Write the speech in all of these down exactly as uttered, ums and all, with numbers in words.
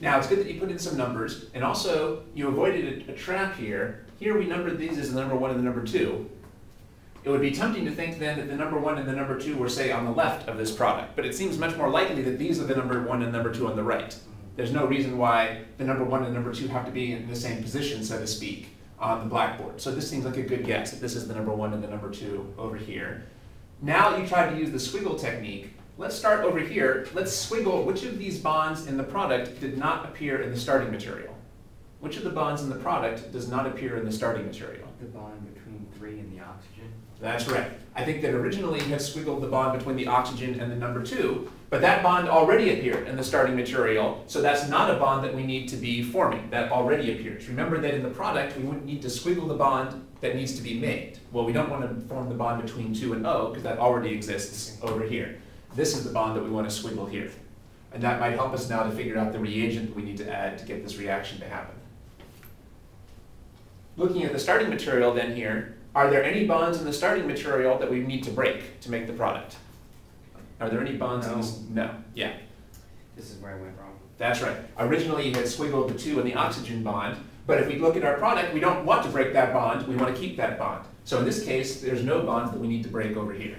Now, it's good that you put in some numbers, and also you avoided a, a trap here. Here we numbered these as the number one and the number two. It would be tempting to think then that the number one and the number two were, say, on the left of this product, but it seems much more likely that these are the number one and number two on the right. There's no reason why the number one and number two have to be in the same position, so to speak, on the blackboard. So this seems like a good guess that this is the number one and the number two over here. Now that you try to use the squiggle technique, let's start over here. Let's squiggle which of these bonds in the product did not appear in the starting material. Which of the bonds in the product does not appear in the starting material? The bond between three and the oxygen. That's right. I think that originally you had squiggled the bond between the oxygen and the number two, but that bond already appeared in the starting material, so that's not a bond that we need to be forming. That already appears. Remember that in the product, we wouldn't need to squiggle the bond that needs to be made. Well, we don't want to form the bond between two and O, because that already exists over here. This is the bond that we want to squiggle here. And that might help us now to figure out the reagent that we need to add to get this reaction to happen. Looking at the starting material then here, are there any bonds in the starting material that we need to break to make the product? Are there any bonds no. in this? No. Yeah. This is where I went wrong. That's right. Originally you had squiggled the two and the oxygen bond, but if we look at our product, we don't want to break that bond, we want to keep that bond. So in this case, there's no bonds that we need to break over here.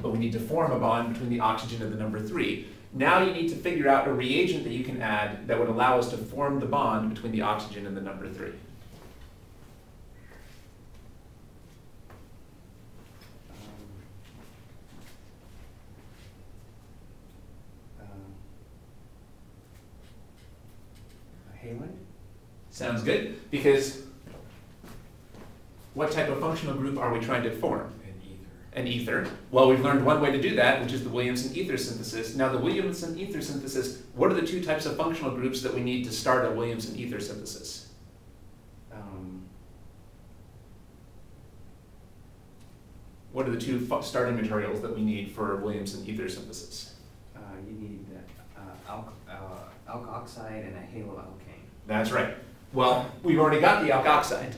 But we need to form a bond between the oxygen and the number three. Now you need to figure out a reagent that you can add that would allow us to form the bond between the oxygen and the number three. Sounds good, because what type of functional group are we trying to form? An ether. An ether. Well, we've learned one way to do that, which is the Williamson ether synthesis. Now, the Williamson ether synthesis, what are the two types of functional groups that we need to start a Williamson ether synthesis? Um, what are the two starting materials that we need for Williamson ether synthesis? Uh, you need uh, alk uh, alk oxide and a haloalkane. That's right. Well, we've already got the alk oxide,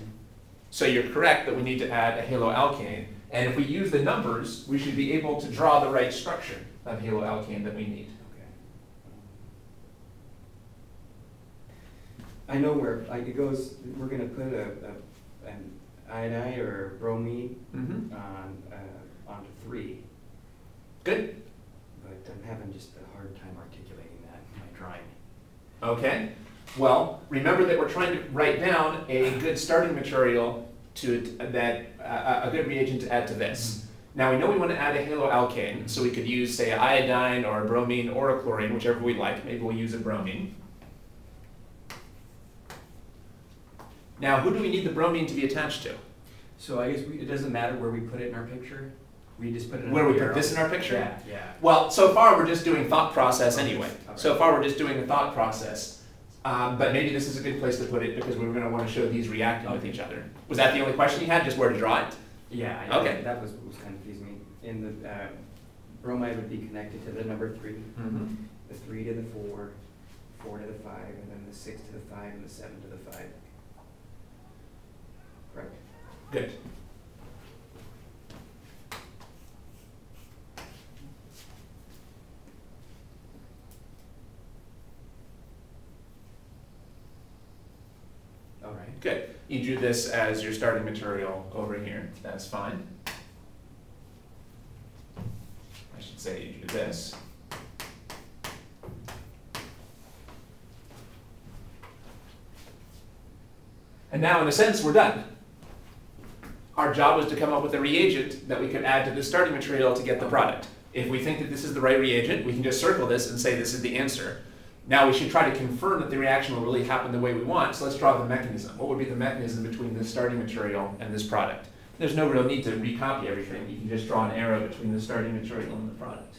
so you're correct that we need to add a haloalkane. And if we use the numbers, we should be able to draw the right structure of haloalkane that we need. Okay. I know where like it goes. We're going to put a, a, an iodide or bromine mm-hmm. on uh, onto three. Good. But I'm having just a hard time articulating that in my drawing. Okay. Well, remember that we're trying to write down a good starting material to that, uh, a good reagent to add to this. Now we know we want to add a haloalkane, so we could use, say, iodine or a bromine or a chlorine, whichever we like. Maybe we'll use a bromine. Now, who do we need the bromine to be attached to? So I guess we, it doesn't matter where we put it in our picture. We just put it in where we put this in our picture. Yeah, yeah. Well, so far we're just doing thought process anyway. Okay. So far we're just doing a thought process. Um, but maybe this is a good place to put it because we're going to want to show these reacting okay. with each other. Was that the only question you had, just where to draw it? Yeah, I okay. that was what was confusing me. In the uh, bromide would be connected to the number three, mm-hmm. the three to the four, four to the five, and then the six to the five, and the seven to the five. Correct. Good. Good. You drew this as your starting material over here. That's fine. I should say you drew this. And now, in a sense, we're done. Our job was to come up with a reagent that we could add to the starting material to get the product. If we think that this is the right reagent, we can just circle this and say this is the answer. Now we should try to confirm that the reaction will really happen the way we want, so let's draw the mechanism. What would be the mechanism between this starting material and this product? There's no real need to recopy everything. You can just draw an arrow between the starting material and the product.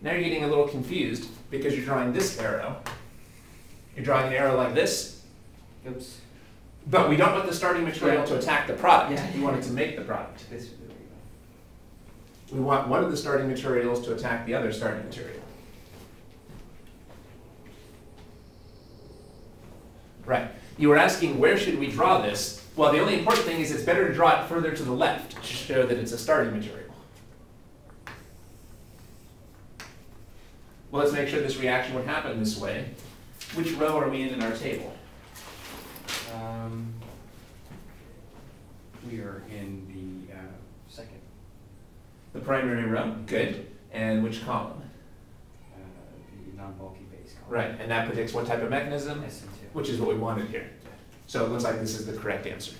Now you're getting a little confused because you're drawing this arrow. You're drawing an arrow like this. Oops. But we don't want the starting material to attack the product. Yeah. We want it to make the product. We want one of the starting materials to attack the other starting material. Right. You were asking where should we draw this? Well, the only important thing is it's better to draw it further to the left to show that it's a starting material. well, let's make sure this reaction would happen this way. Which row are we in in our table? Um, we are in the uh, second. The primary row, good. And which column? Uh, the non-bulky base column. Right, and that predicts what type of mechanism? S N two. Which is what we wanted here. So it looks like this is the correct answer.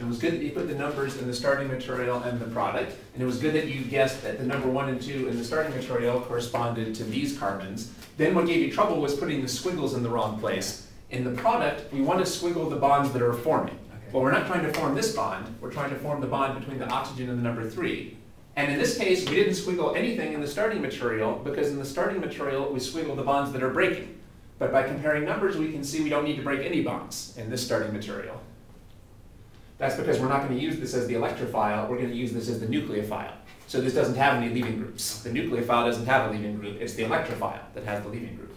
It was good that you put the numbers in the starting material and the product, and it was good that you guessed that the number one and two in the starting material corresponded to these carbons. Then what gave you trouble was putting the squiggles in the wrong place. In the product, we want to squiggle the bonds that are forming. Okay. But we're not trying to form this bond, we're trying to form the bond between the oxygen and the number three. And in this case, we didn't squiggle anything in the starting material, because in the starting material, we squiggle the bonds that are breaking. But by comparing numbers, we can see we don't need to break any bonds in this starting material. That's because we're not going to use this as the electrophile, we're going to use this as the nucleophile. So this doesn't have any leaving groups. The nucleophile doesn't have a leaving group, it's the electrophile that has the leaving group.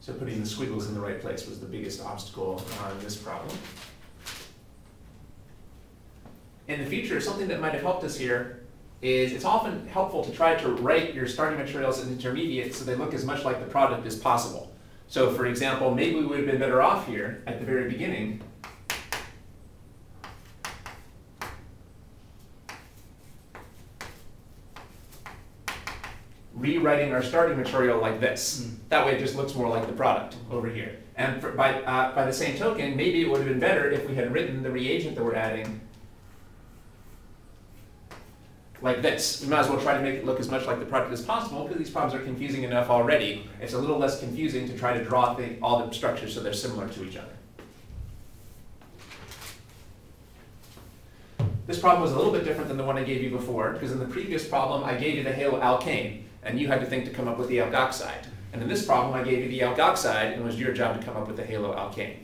So putting the squiggles in the right place was the biggest obstacle on this problem. In the future, something that might have helped us here is it's often helpful to try to write your starting materials as intermediates so they look as much like the product as possible. So for example, maybe we would have been better off here at the very beginning rewriting our starting material like this. Mm. That way it just looks more like the product over here. And for, by, uh, by the same token, maybe it would have been better if we had written the reagent that we're adding like this. We might as well try to make it look as much like the product as possible, because these problems are confusing enough already. It's a little less confusing to try to draw the, all the structures so they're similar to each other. This problem was a little bit different than the one I gave you before, because in the previous problem I gave you the halo alkane, and you had to think to come up with the alkoxide. And in this problem I gave you the alkoxide, and it was your job to come up with the halo alkane.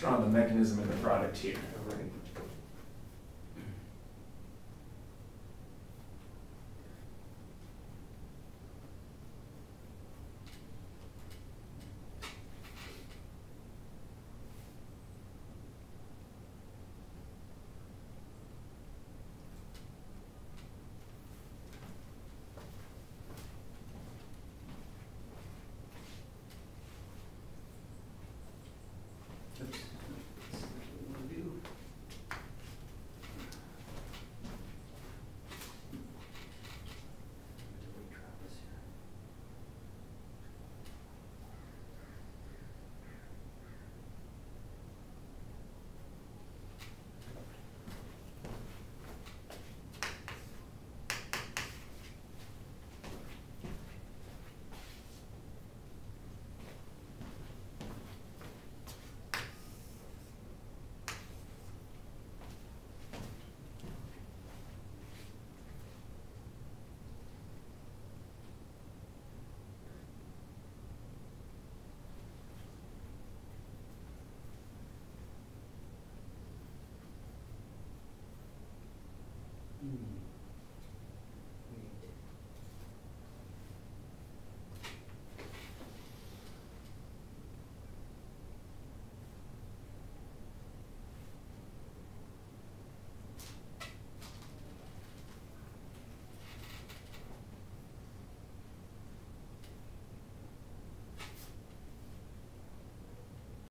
Drawn the mechanism in the product here.